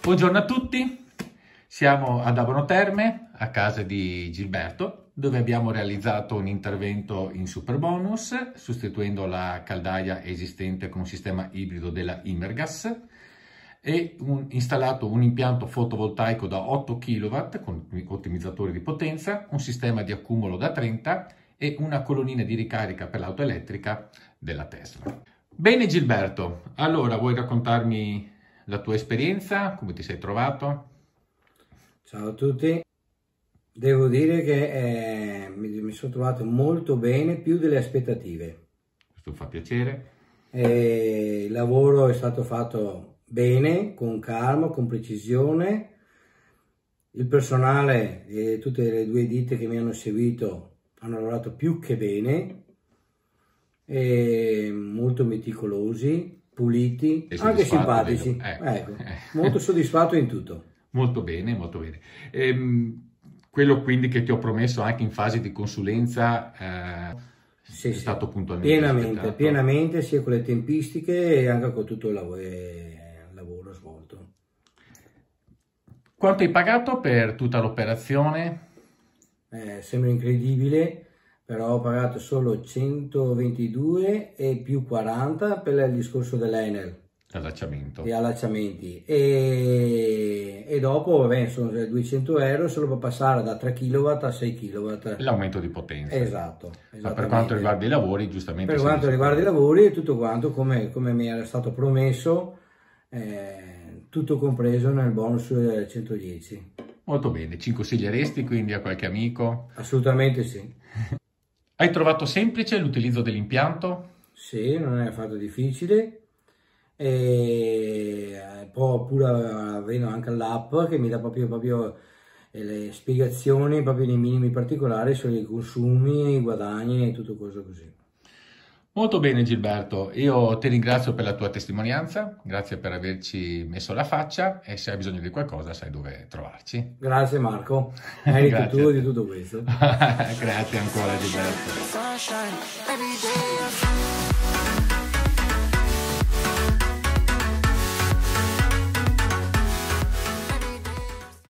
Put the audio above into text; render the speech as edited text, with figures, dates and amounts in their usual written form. Buongiorno a tutti, siamo ad Abano Terme, a casa di Gilberto, dove abbiamo realizzato un intervento in superbonus, sostituendo la caldaia esistente con un sistema ibrido della Immergas, e installato un impianto fotovoltaico da 8 kW con ottimizzatore di potenza, un sistema di accumulo da 30 e una colonnina di ricarica per l'auto elettrica della Tesla. Bene Gilberto, allora vuoi raccontarmi la tua esperienza, come ti sei trovato? Ciao a tutti, devo dire che mi sono trovato molto bene, più delle aspettative. Questo fa piacere. E il lavoro è stato fatto bene, con calma, con precisione. Il personale e tutte le due ditte che mi hanno seguito hanno lavorato più che bene, e molto meticolosi, puliti, anche simpatici, ecco. Molto soddisfatto in tutto. Molto bene, molto bene. Quello quindi che ti ho promesso anche in fase di consulenza sì, è stato puntualmente rispettato. Pienamente, sia con le tempistiche e anche con tutto il lavoro svolto. Quanto hai pagato per tutta l'operazione? Sembra incredibile, però ho pagato solo 122 e più 40 per il discorso dell'Enel. Allacciamento. E allacciamenti. E dopo, vabbè, sono 200 euro solo per passare da 3 kW a 6 kW. L'aumento di potenza. Esatto. Ma per quanto riguarda i lavori, giustamente. Per quanto riguarda i lavori e tutto quanto, come mi era stato promesso, tutto compreso nel bonus 110. Molto bene. Ci consiglieresti quindi a qualche amico? Assolutamente sì. Hai trovato semplice l'utilizzo dell'impianto? Sì, non è affatto difficile. E poi pure avendo anche l'app che mi dà proprio le spiegazioni proprio nei minimi particolari sui consumi, i guadagni e tutto cosa così. Molto bene Gilberto, io ti ringrazio per la tua testimonianza, grazie per averci messo la faccia e se hai bisogno di qualcosa sai dove trovarci. Grazie Marco, merito tuo di tutto questo. Grazie ancora Gilberto.